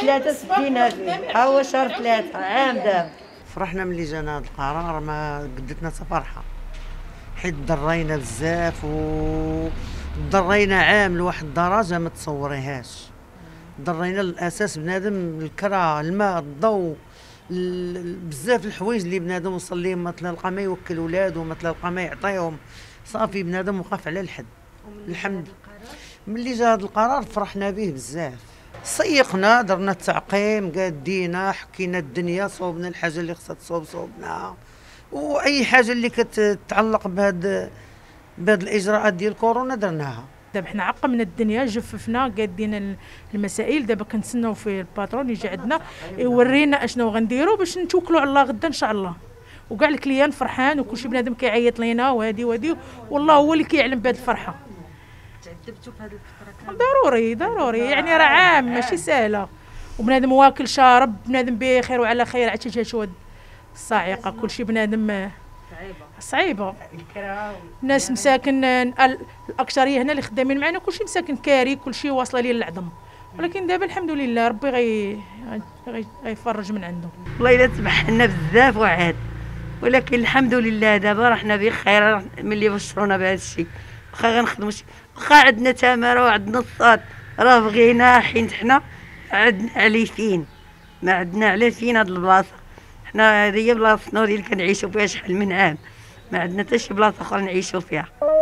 ثلاثة سكينات هو شهر ثلاثة عام دابا. فرحنا ملي جانا هذا القرار، ما قدتنا تفرحة حيت ضرينا بزاف وضرينا عام لواحد الدرجة ما تصوريهاش. ضرينا الأساس بنادم، الكرة، الماء، الضوء، بزاف الحوايج اللي بنادم وصل ليهم، ما تلقى ما يوكل ولادو، ما تلقى ما يعطيهم، صافي بنادم وقف على الحد. الحمد ملي جا هذا القرار فرحنا به بزاف. صيقنا، درنا التعقيم، قادينا، حكينا الدنيا، صوبنا الحاجه اللي خصها تصوب صوبناها، واي حاجه اللي كتتعلق بهاد الاجراءات ديال كورونا درناها. دابا حنا عقمنا الدنيا، جففنا، قادينا المسائل. دابا كنتسناو في الباترون يجي عندنا يورينا اشنو غنديروا باش نتوكلوا على الله غدا ان شاء الله. وكاع الكليان فرحان وكلشي، بنادم كيعيط لينا وهادي والله هو اللي كيعلم بهاد الفرحه. تعذبتوا في هذه الفتره؟ ضروري يعني راه عام ماشي سهله، وبنادم واكل شارب، بنادم بخير وعلى خير، عاد تجي شواد الصاعقه كلشي بنادم صعيبه. الناس مساكن الاكثريه هنا اللي خدامين معنا كلشي مساكن كاري، كلشي واصله ليه العظم، ولكن دابا الحمد لله ربي غيفرج من عنده. والله الا تبحنا بزاف وعاد، ولكن الحمد لله دابا رحنا بخير. ملي بشرونا بهذا الشيء واخا غنخدموا شي، واخا عندنا تماره وعندنا الصاد، راه بغيناه حيت حنا عندنا عليفين، ما عندنا على فين هاد البلاصه. حنا هذه هي بلاصه نوري اللي كنعيشوا فيها شحال من عام، ما عندنا حتى شي بلاصه اخرى نعيشوا فيها.